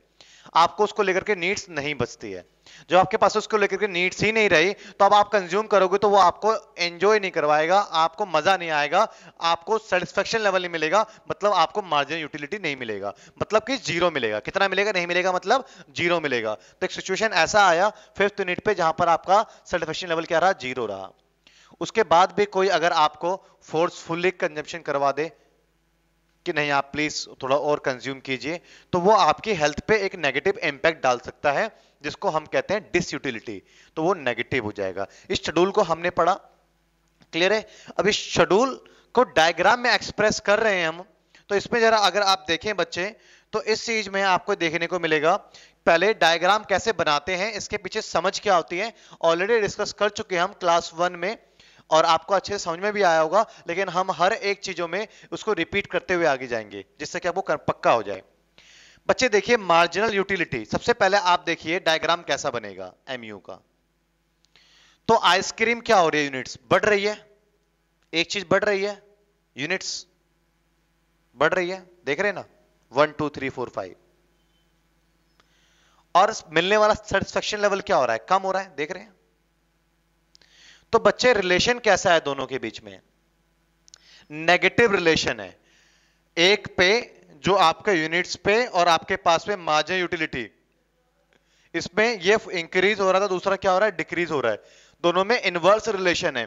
आपको उसको लेकर के नीड्स नहीं बचती है। जब आपके पास उसको लेकर के नीड्स ही नहीं रही तो अब आप कंज्यूम करोगे तो वो आपको एंजॉय नहीं करवाएगा, आपको मजा नहीं आएगा, आपको सेटिस्फेक्शन लेवल नहीं मिलेगा, मतलब आपको मार्जिनल यूटिलिटी नहीं मिलेगा, मतलब कि जीरो मिलेगा। कितना मिलेगा, नहीं मिलेगा, मतलब जीरो मिलेगा। तो एक सिचुएशन ऐसा आया फिफ्थ यूनिट पे जहां पर आपका सेटिस्फेक्शन लेवल क्या रहा, जीरो रहा। उसके बाद भी कोई अगर आपको फोर्सफुली कंजम्पशन करवा दे कि नहीं आप प्लीज थोड़ा और कंज्यूम कीजिए, तो वो आपकी हेल्थ पे एक नेगेटिव इंपैक्ट डाल सकता है, जिसको हम कहते हैं डिसयूटिलिटी, तो वो नेगेटिव हो जाएगा। इस शेड्यूल को हमने पढ़ा, क्लियर है। अब इस शेड्यूल को डायग्राम में एक्सप्रेस कर रहे हैं हम, तो इसमें जरा अगर आप देखें बच्चे तो इस चीज में आपको देखने को मिलेगा पहले डायग्राम कैसे बनाते हैं, इसके पीछे समझ क्या होती है, ऑलरेडी डिस्कस कर चुके हैं हम क्लास 1 में और आपको अच्छे से समझ में भी आया होगा, लेकिन हम हर एक चीजों में उसको रिपीट करते हुए आगे जाएंगे जिससे कि आपको पक्का हो जाए। बच्चे देखिए मार्जिनल यूटिलिटी, सबसे पहले आप देखिए डायग्राम कैसा बनेगा एमयू का। तो आइसक्रीम क्या हो रही है, यूनिट्स बढ़ रही है, एक चीज बढ़ रही है, यूनिट्स बढ़ रही है, देख रहे हैं ना 1 2 3 4 5, और मिलने वाला सेटिस्फेक्शन लेवल क्या हो रहा है, कम हो रहा है, देख रहे हैं। तो बच्चे रिलेशन कैसा है दोनों के बीच में, नेगेटिव रिलेशन है। एक पे जो आपके यूनिट्स पे और आपके पास में मार्जिन यूटिलिटी, इसमें ये इंक्रीज हो रहा था, दूसरा क्या हो रहा है, डिक्रीज हो रहा है, दोनों में इनवर्स रिलेशन है।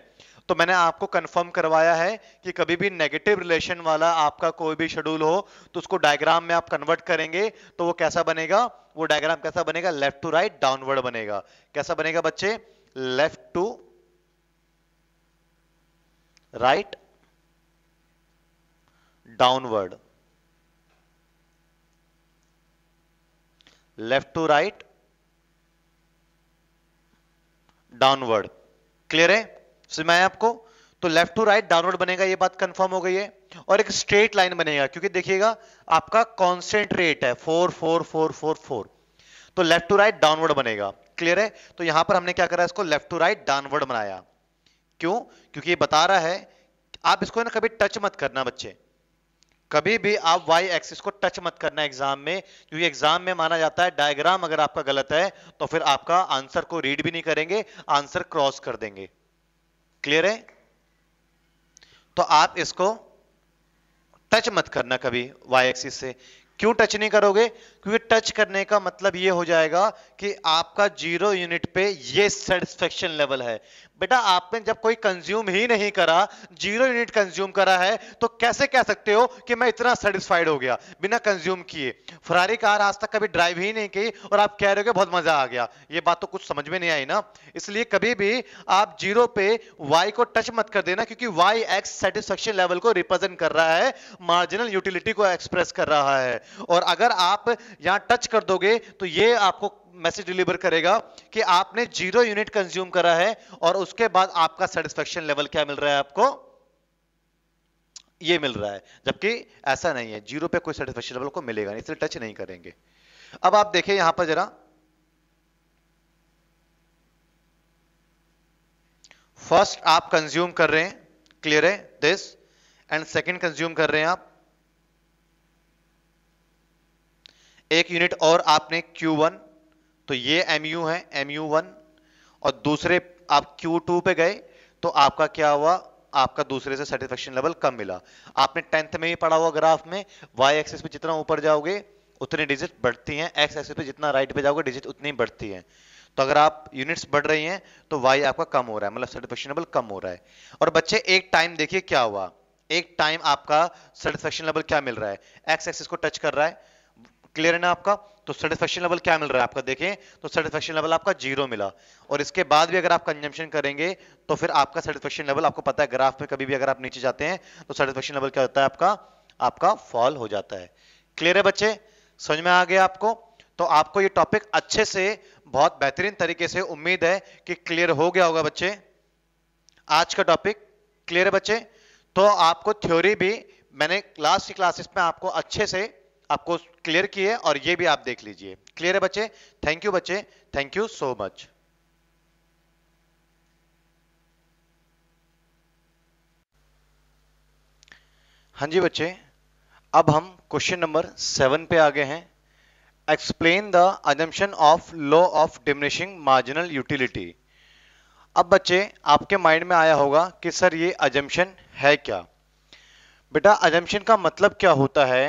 तो मैंने आपको कंफर्म करवाया है कि कभी भी नेगेटिव रिलेशन वाला आपका कोई भी शेड्यूल हो तो उसको डायग्राम में आप कन्वर्ट करेंगे तो वो कैसा बनेगा, वो डायग्राम कैसा बनेगा, लेफ्ट टू राइट डाउनवर्ड बनेगा। कैसा बनेगा बच्चे, left to right downward, left to right downward. Clear है, समझ में आया आपको? तो लेफ्ट टू राइट डाउनवर्ड बनेगा, ये बात कंफर्म हो गई है। और एक स्ट्रेट लाइन बनेगा क्योंकि देखिएगा आपका कांस्टेंट रेट है 4 4 4 4 4, तो लेफ्ट टू राइट डाउनवर्ड बनेगा। क्लियर है, तो यहां पर हमने क्या करा, इसको लेफ्ट टू राइट डाउनवर्ड बनाया। क्यों? क्योंकि ये बता रहा है आप इसको ना कभी टच मत करना बच्चे, कभी भी आप y एक्सिस को टच मत करना एग्जाम में, क्योंकि एग्जाम में माना जाता है डायग्राम अगर आपका गलत है तो फिर आपका आंसर को रीड भी नहीं करेंगे, आंसर क्रॉस कर देंगे। क्लियर है, तो आप इसको टच मत करना कभी y एक्सिस से। क्यों टच नहीं करोगे? क्योंकि टच करने का मतलब ये हो जाएगा कि आपका 0 यूनिट पे ये सेटिस्फेक्शन लेवल है। बेटा आपने जब कोई कंज्यूम ही नहीं करा, 0 यूनिट कंज्यूम करा है, तो कैसे कह सकते हो कि मैं इतना सेटिस्फाइड हो गया बिना कंज्यूम किए? फरारी कार आज तक कभी ड्राइव ही नहीं की और आप कह रहे हो कि बहुत मजा आ गया, ये बात तो कुछ समझ में नहीं आई ना। इसलिए कभी भी आप 0 पे y को टच मत कर देना, क्योंकि y एक्स सेटिस्फेक्शन लेवल को रिप्रेजेंट कर रहा है, मार्जिनल यूटिलिटी को एक्सप्रेस कर रहा है। और अगर आप यहां टच कर दोगे तो ये आपको मैसेज डिलीवर करेगा कि आपने 0 यूनिट कंज्यूम करा है और उसके बाद आपका सेटिस्फेक्शन लेवल क्या मिल रहा है, आपको ये मिल रहा है, जबकि ऐसा नहीं है, 0 पे कोई सेटिस्फेक्शन लेवल को मिलेगा नहीं, इसलिए टच नहीं करेंगे। अब आप देखें यहां पर जरा, फर्स्ट आप कंज्यूम कर रहे हैं, क्लियर है दिस, एंड सेकेंड कंज्यूम कर रहे हैं आप 1 यूनिट और आपने Q1, तो ये MU है MU1, और दूसरे आप Q2 पे गए तो आपका क्या हुआ, आपका दूसरे से सेटिस्फेक्शन लेवल कम मिला। आपने 10th में ही पढ़ा हुआ ग्राफ में, y एक्सिस पे जितना ऊपर जाओगे उतनी डिजिट बढ़ती हैं, x एक्सिस पे जितना राइट पे जाओगे डिजिट उतनी बढ़ती हैं। तो अगर आप यूनिट्स बढ़ रही हैं तो y आपका कम हो रहा है, मतलब सेटिस्फेक्शन लेवल कम हो रहा है। और बच्चे एक टाइम देखिए क्या हुआ, एक टाइम आपका सेटिस्फेक्शन लेवल क्या मिल रहा है, x एक्सिस को टच कर रहा है। क्लियर है ना आपका? तो सेटिस्फेक्शन लेवल क्या मिल रहा है आपका, देखें तो सेटिस्फेक्शन लेवल आपका 0 मिला। और इसके बाद भी अगर आप कंजम्पशन करेंगे तो फिर आपका सेटिस्फेक्शन लेवल, आपको पता है ग्राफ में कभी भी अगर आप नीचे जाते हैं तो सेटिस्फेक्शन लेवल क्या होता है आपका, आपका फॉल हो जाता है। क्लियर है बच्चे, समझ में आ गया आपको? तो आपको ये टॉपिक अच्छे से, बहुत बेहतरीन तरीके से, उम्मीद है कि क्लियर हो गया होगा बच्चे आज का टॉपिक। क्लियर है बच्चे? तो आपको थ्योरी भी मैंने लास्ट की क्लासेस में आपको अच्छे से आपको क्लियर किए, और ये भी आप देख लीजिए। क्लियर है बच्चे? थैंक यू बच्चे, थैंक यू सो मच। हाँ जी बच्चे, अब हम क्वेश्चन नंबर 7 पे आ गए हैं। Explain the assumption of law of diminishing marginal utility. अब बच्चे आपके माइंड में आया होगा कि सर ये अजम्पशन है क्या? बेटा अजम्पशन का मतलब क्या होता है,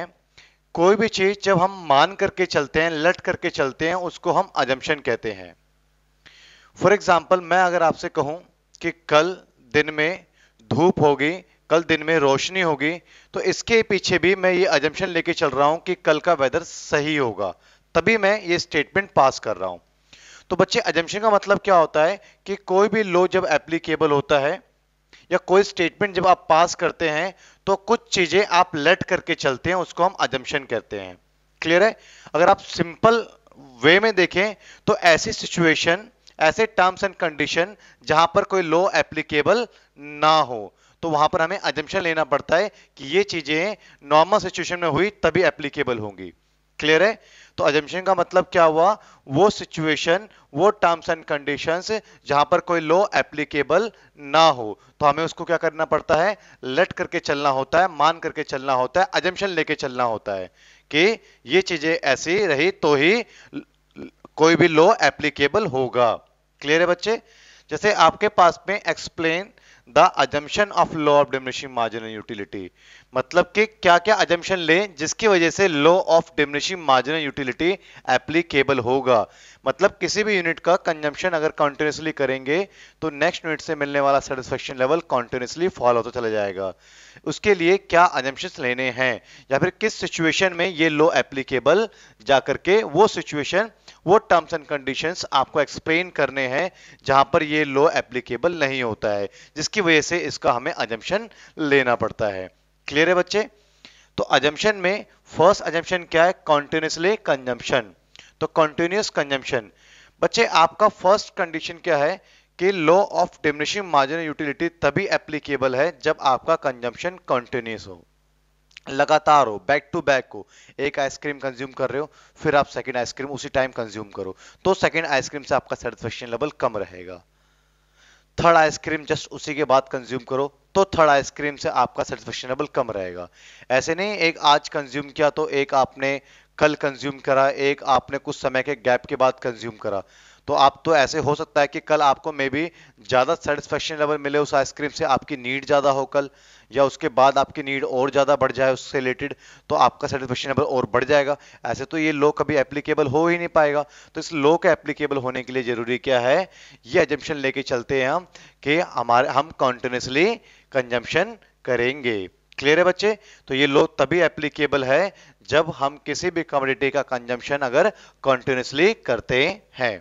कोई भी चीज जब हम मान करके चलते हैं, लट करके चलते हैं, उसको हम अजम्पशन कहते हैं। फॉर एग्जाम्पल मैं अगर आपसे कहूं कि कल दिन में धूप होगी, कल दिन में रोशनी होगी, तो इसके पीछे भी मैं ये अजम्पशन लेके चल रहा हूं कि कल का वेदर सही होगा, तभी मैं ये स्टेटमेंट पास कर रहा हूं। तो बच्चे अजम्पशन का मतलब क्या होता है कि कोई भी लॉ जब एप्लीकेबल होता है या कोई स्टेटमेंट जब आप पास करते हैं तो कुछ चीजें आप लेट करके चलते हैं, उसको हम अजम्पशन कहते हैं। क्लियर है? अगर आप सिंपल वे में देखें तो ऐसी सिचुएशन, ऐसे टर्म्स एंड कंडीशन जहां पर कोई लॉ एप्लीकेबल ना हो, तो वहां पर हमें अजम्पशन लेना पड़ता है कि ये चीजें नॉर्मल सिचुएशन में हुई तभी एप्लीकेबल होंगी। क्लियर है? तो अजम्पशन का मतलब क्या हुआ, वो सिचुएशन, वो टर्म्स एंड कंडीशंस जहां पर कोई लॉ एप्लीकेबल ना हो, तो हमें उसको क्या करना पड़ता है, लेट करके चलना होता है, मान करके चलना होता है, अजम्पशन लेके चलना होता है कि ये चीजें ऐसी रही तो ही कोई भी लॉ एप्लीकेबल होगा। क्लियर है बच्चे? जैसे आपके पास में explain the assumption of law of diminishing marginal utility, मतलब कि क्या क्या अजम्पशन लें जिसकी वजह से law of diminishing marginal utility applicable होगा। मतलब किसी भी यूनिट का कंजम्पशन अगर कंटिन्यूसली करेंगे तो नेक्स्ट यूनिट से मिलने वाला सेटिस्फेक्शन लेवल कंटिन्यूसली फॉल होता चला जाएगा। उसके लिए क्या अजम्पशंस लेने हैं या फिर किस सिचुएशन में ये लॉ एप्लीकेबल, जाकर के वो सिचुएशन, वो टर्म्स एंड कंडीशंस आपको एक्सप्लेन करने हैं जहां पर ये लॉ एप्लीकेबल नहीं होता है, जिसकी वजह से इसका हमें अजम्पशन लेना पड़ता है। क्लियर है बच्चे? तो अजम्पशन में फर्स्ट अजम्पशन क्या है? Continuously consumption. तो कंटिन्यूअस कंजम्पशन बच्चे, आपका फर्स्ट कंडीशन क्या है कि law of diminishing marginal utility तभी एप्लीकेबल है जब आपका कंजम्पशन कंटिन्यूस हो, लगातार हो, बैक टू बैक हो। एक आइसक्रीम कंज्यूम कर रहे हो, फिर आप सेकंड आइसक्रीम उसी टाइम कंज्यूम करो, तो सेकंड आइसक्रीम से आपका सेटिस्फेक्शन लेवल कम रहेगा। थर्ड आइसक्रीम जस्ट उसी के बाद कंज्यूम करो तो थर्ड आइसक्रीम से आपका सेटिस्फेक्शन लेवल कम रहेगा। ऐसे नहीं एक आज कंज्यूम किया तो एक आपने कल कंज्यूम करा, एक आपने कुछ समय के गैप के बाद कंज्यूम करा, तो आप तो ऐसे हो सकता है कि कल आपको मे बी ज़्यादा सेटिस्फेक्शन लेवल मिले उस आइसक्रीम से, आपकी नीड ज़्यादा हो कल, या उसके बाद आपकी नीड और ज़्यादा बढ़ जाए उससे रिलेटेड, तो आपका सेटिस्फेक्शन लेवल और बढ़ जाएगा। ऐसे तो ये लॉ कभी एप्लीकेबल हो ही नहीं पाएगा। तो इस लॉ के एप्लीकेबल होने के लिए ज़रूरी क्या है, ये अजम्पशन लेके चलते हैं हम कि हम कंटिन्यूसली कंजम्पशन करेंगे। क्लियर है बच्चे? तो ये लॉ तभी एप्लीकेबल है जब हम किसी भी कमोडिटी का कंजम्पशन अगर कंटिन्यूसली करते हैं।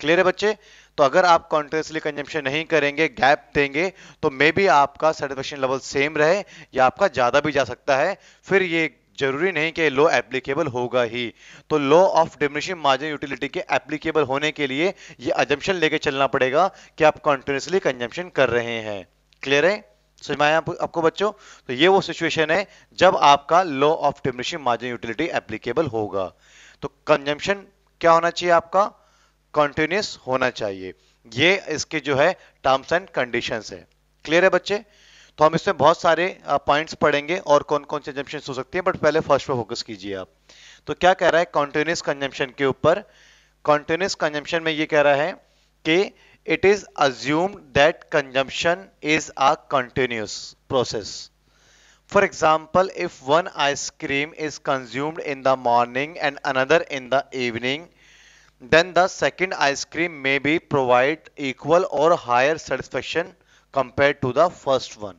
क्लियर है बच्चे? तो अगर आप कंटिन्यूअसली कंजम्पशन नहीं करेंगे, गैप देंगे, तो मे बी आपका सेटिस्फेक्शन लेवल सेम रहे या आपका ज़्यादा भी जा सकता है। फिर ये जरूरी नहीं कि लॉ एप्लीकेबल होगा ही। तो law of diminishing marginal utility के एप्लीकेबल होने के लिए ये अजम्पशन लेके चलना पड़ेगा कि आप कंटिन्यूअसली कंजम्पशन कर रहे हैं। क्लियर है? समझ में आया आपको बच्चों? तो ये वो सिचुएशन है जब आपका law of diminishing marginal utility applicable होगा। तो कंजम्पशन क्या होना चाहिए? आपका कंटिन्यूस होना चाहिए। ये इसके जो है टर्म्स एंड कंडीशंस है। क्लियर है बच्चे? तो हम इसमें बहुत सारे पॉइंट्स पढ़ेंगे और कौन कौन से कंजम्पशन हो सकती हैं, बट पहले फर्स्ट पे फोकस कीजिए आप। तो क्या कह रहा है कंटिन्यूस कंजम्पशन के ऊपर? कंटिन्यूस कंजम्पशन में ये कह रहा है कि it is assumed that consumption is a continuous process. For example, if one ice cream is consumed in the morning and another in the evening, then the second ice cream may be provide equal or higher satisfaction compared to the first one.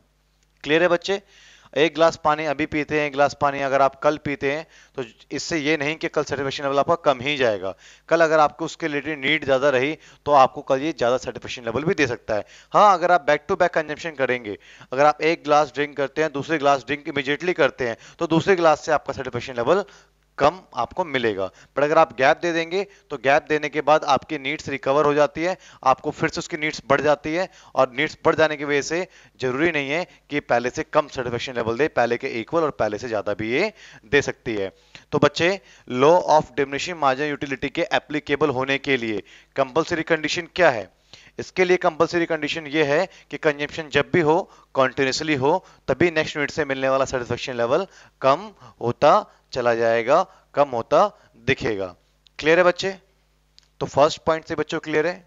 Clear है बच्चे? एक गिलास पानी अभी पीते हैं, एक गिलास पानी अगर आप कल पीते हैं, तो इससे ये नहीं कि कल सेटिस्फेक्शन लेवल आपका कम ही जाएगा। कल अगर आपको उसके रिलेटेड नीड ज़्यादा रही तो आपको कल ये ज़्यादा सेटिस्फेक्शन लेवल भी दे सकता है। हाँ, अगर आप बैक टू बैक कंजम्पशन करेंगे, अगर आप एक गिलास ड्रिंक करते हैं, दूसरे गिलास ड्रिंक इमीडिएटली करते हैं, तो दूसरे गिलास से आपका सेटिस्फेक्शन लेवल कम आपको मिलेगा। बट अगर आप गैप दे देंगे तो गैप देने के बाद आपकी नीड्स रिकवर हो जाती है, आपको फिर से उसकी नीड्स बढ़ जाती है, और नीड्स बढ़ जाने की वजह से जरूरी नहीं है कि पहले से कम सेटिस्फेक्शन लेवल दे, पहले के इक्वल और पहले से ज़्यादा भी ये दे सकती है। तो बच्चे, law of diminishing marginal utility के एप्लीकेबल होने के लिए कंपल्सरी कंडीशन क्या है? इसके लिए कंपल्सरी कंडीशन ये है कि कंजम्पशन जब भी हो कंटिन्यूसली हो, तभी नेक्स्ट यूनिट से मिलने वाला सेटिस्फेक्शन लेवल कम होता चला जाएगा, कम होता दिखेगा। क्लियर है बच्चे? तो फर्स्ट पॉइंट से बच्चों क्लियर है?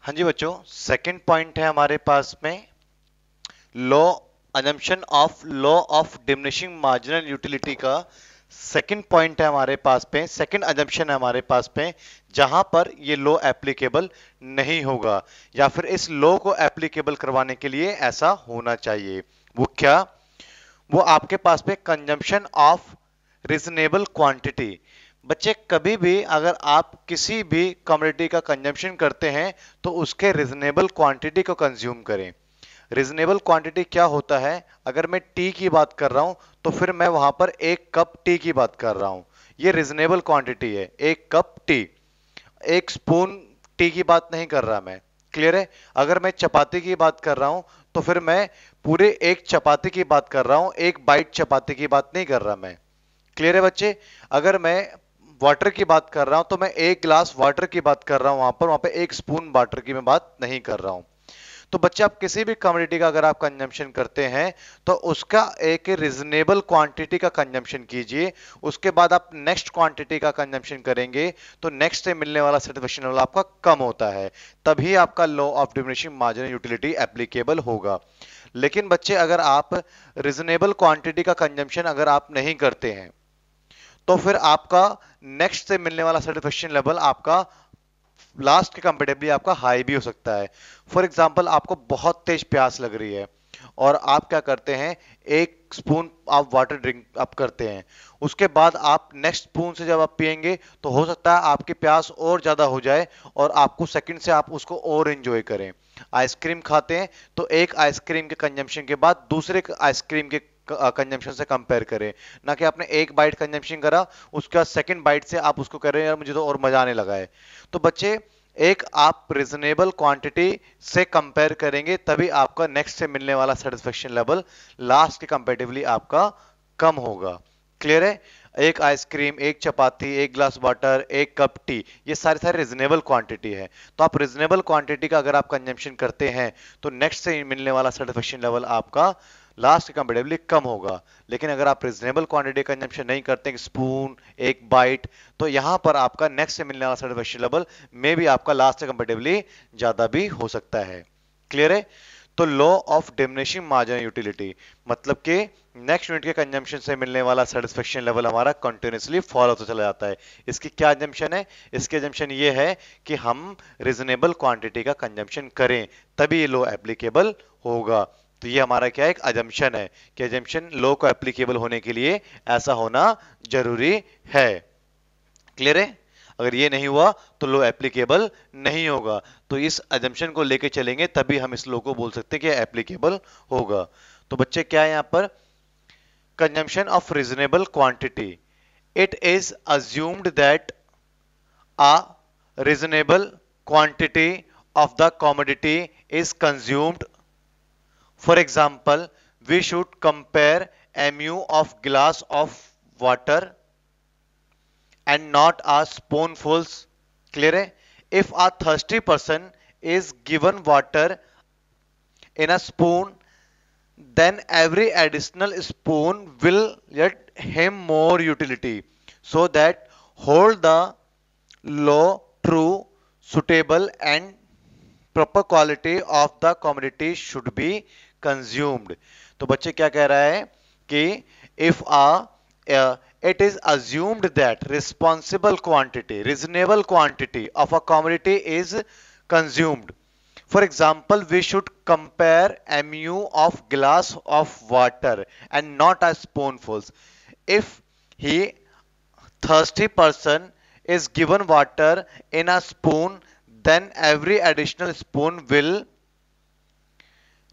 हाँ जी बच्चों, सेकंड पॉइंट है हमारे पास में law of diminishing marginal utility का सेकंड पॉइंट है हमारे पास पे, सेकंड अजम्पशन है हमारे पास पे, जहां पर ये लॉ एप्लीकेबल नहीं होगा या फिर इस लॉ को एप्लीकेबल करवाने के लिए ऐसा होना चाहिए। वो क्या? वो आपके पास पे कंजम्पशन ऑफ रीजनेबल क्वांटिटी। बच्चे, कभी भी अगर आप किसी भी कमोडिटी का कंजम्पशन करते हैं तो उसके रीजनेबल क्वांटिटी को कंज्यूम करें। रीजनेबल क्वांटिटी क्या होता है? अगर मैं टी की बात कर रहा हूं तो फिर मैं वहां पर एक कप टी की बात कर रहा हूं, ये रीजनेबल क्वांटिटी है, एक कप टी। एक स्पून टी की बात नहीं कर रहा मैं। क्लियर है? अगर मैं चपाती की बात कर रहा हूं तो फिर मैं पूरे एक चपाती की बात कर रहा हूं, एक बाइट चपाती की बात नहीं कर रहा मैं। क्लियर है बच्चे? अगर मैं वाटर की बात कर रहा हूं तो मैं एक गिलास वाटर की बात कर रहा हूं, वहां पर एक स्पून वाटर की मैं बात नहीं कर रहा हूं। तो बच्चे आप किसी भी कमोडिटी का अगर आप कंजम्पशन करते हैं तो उसका एक रिजनेबल क्वांटिटी का कंजम्पशन कीजिए, उसके बाद आप नेक्स्ट क्वांटिटी का कंजम्पशन करेंगे तो नेक्स्ट से मिलने वाला सेटिस्फेक्शन लेवल आपका कम होता है, तभी आपका law of diminishing marginal utility applicable होगा। लेकिन बच्चे अगर आप रिजनेबल क्वांटिटी का कंजम्पशन अगर आप नहीं करते हैं तो फिर आपका नेक्स्ट से मिलने वाला सेटिस्फेक्शन लेवल आपका लास्ट के कंपेरेटिवली आपका हाई भी हो सकता है। फॉर एग्जांपल आपको बहुत तेज प्यास लग रही है और आप क्या करते हैं, एक स्पून आप वाटर ड्रिंक आप करते हैं, उसके बाद आप नेक्स्ट स्पून से जब आप पियेंगे तो हो सकता है आपकी प्यास और ज़्यादा हो जाए और आपको सेकंड से आप उसको और एंजॉय करें। आइसक्रीम खाते हैं तो एक आइसक्रीम के कंजम्पशन के बाद दूसरे आइसक्रीम के कंजम्पशन से कंपेयर करें, ना कि आपने एक बाइट कंजम्पशन करा उसका सेकंड बाइट से आप उसको करें यार मुझे तो और मज़ा आने लगा है। तो बच्चे एक आप रिजनेबल क्वांटिटी से कंपेयर करेंगे तभी आपका नेक्स्ट से मिलने वाला सेटिस्फेक्शन लेवल लास्ट के कंपेरेटिवली आपका कम होगा। क्लियर है? एक आइसक्रीम, एक चपाती, एक ग्लास वाटर, एक कप टी, ये सारे रिजनेबल क्वांटिटी है। तो आप रिजनेबल क्वांटिटी का अगर आप कंजम्पशन करते हैं तो नेक्स्ट से मिलने वाला सेटिस्फेक्शन लेवल आपका लास्ट के कंपेरेटिवली कम होगा। लेकिन अगर आप रिजनेबल क्वांटिटी का कंजम्पशन नहीं करते, एक स्पून, एक बाइट, तो यहाँ पर आपका नेक्स्ट से मिलने वाला सेटिस्फेक्शन लेवल में भी आपका लास्ट से कंपेरेटिवली ज़्यादा भी हो सकता है। क्लियर है? तो law of diminishing marginal utility मतलब कि नेक्स्ट यूनिट के कंजम्पशन से मिलने वाला सेटिस्फेक्शन लेवल हमारा कंटिन्यूसली फॉल होता चला जाता है। इसकी क्या एजम्पशन है? इसकी एजम्पशन ये है कि हम रिजनेबल क्वांटिटी का कंजम्पशन करें तभी ये लॉ एप्लीकेबल होगा। तो ये हमारा क्या एक अजम्पशन है कि अजम्पशन लॉ को एप्लीकेबल होने के लिए ऐसा होना जरूरी है। क्लियर है? अगर ये नहीं हुआ तो लॉ एप्लीकेबल नहीं होगा। तो इस अजम्पशन को लेके चलेंगे तभी हम इस लॉ को बोल सकते हैं कि एप्लीकेबल होगा। तो बच्चे क्या है यहाँ पर, consumption of reasonable quantity it is assumed that a reasonable quantity of the commodity is consumed. For example, we should compare mu of glass of water and not as spoonfuls. Clear है? If a thirsty person is given water in a spoon, then every additional spoon will get him more utility. So that hold the law true, suitable and proper quality of the commodity should be consumed. तो बच्चे क्या कह रहा है कि if it is assumed that responsible quantity, reasonable quantity of a commodity is consumed. For example, we should compare mu of glass of water and not as spoonfuls. If he thirsty person is given water in a spoon, then every additional spoon will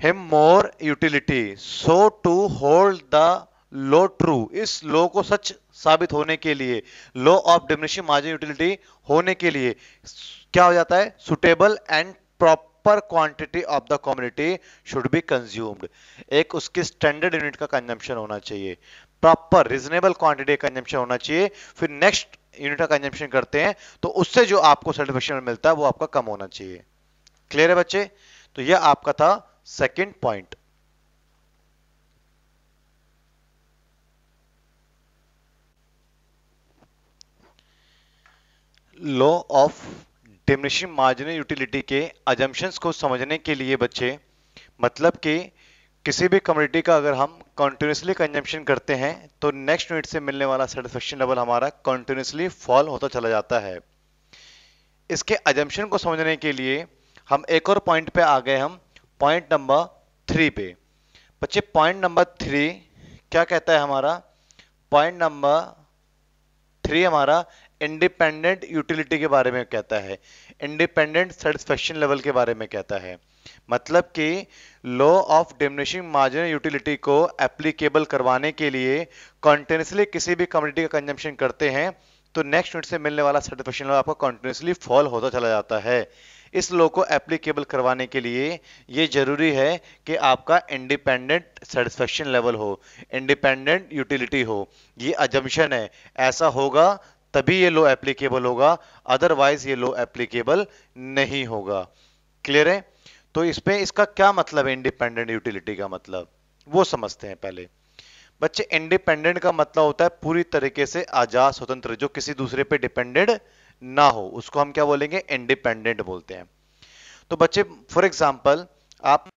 him more utility. So to hold the law true, इस law को सच साबित होने के लिए, law of diminishing marginal utility होने के लिए क्या हो जाता है, suitable and proper quantity of the commodity should be consumed. एक उसकी standard unit का consumption होना चाहिए, proper reasonable quantity का consumption होना चाहिए, फिर next यूनिट का कंजम्पशन करते हैं तो उससे जो आपको सेटिस्फेक्शन मिलता है वो आपका कम होना चाहिए। क्लियर है बच्चे? तो यह आपका था second point. Law of diminishing marginal utility के अजम्पशंस को समझने के लिए बच्चे, मतलब कि किसी भी कमोडिटी का अगर हम कंटिन्यूसली कंजम्पशन करते हैं तो नेक्स्ट यूनिट से मिलने वाला सेटिस्फेक्शन लेवल हमारा कंटिन्यूसली फॉल होता चला जाता है। इसके अजम्पशन को समझने के लिए हम एक और पॉइंट पे आ गए, हम पॉइंट नंबर 3 पे। बच्चे पॉइंट नंबर 3 क्या कहता है हमारा, पॉइंट नंबर 3 हमारा इंडिपेंडेंट यूटिलिटी के बारे में कहता है, इंडिपेंडेंट सेटिस्फेक्शन लेवल के बारे में कहता है। मतलब कि law of diminishing marginal utility को एप्लीकेबल करवाने के लिए कंटिन्यूसली किसी भी कमोडिटी का कंजम्पशन करते हैं तो नेक्स्ट यूनिट से मिलने वाला सेटिस्फेक्शन लेवल आपका कंटिन्यूसली फॉल होता चला जाता है। इस लॉ को एप्लीकेबल करवाने के लिए ये जरूरी है कि आपका इंडिपेंडेंट सेटिस्फेक्शन लेवल हो, इंडिपेंडेंट यूटिलिटी हो। ये अजम्पशन है, ऐसा होगा तभी ये लॉ एप्लीकेबल होगा, अदरवाइज ये लॉ एप्लीकेबल नहीं होगा। क्लियर है? तो इसमें इसका क्या मतलब है इंडिपेंडेंट यूटिलिटी का मतलब, वो समझते हैं पहले बच्चे। इंडिपेंडेंट का मतलब होता है पूरी तरीके से आजाद स्वतंत्र, जो किसी दूसरे पे डिपेंडेंट ना हो, उसको हम क्या बोलेंगे, इंडिपेंडेंट बोलते हैं। तो बच्चे फॉर एग्जाम्पल आप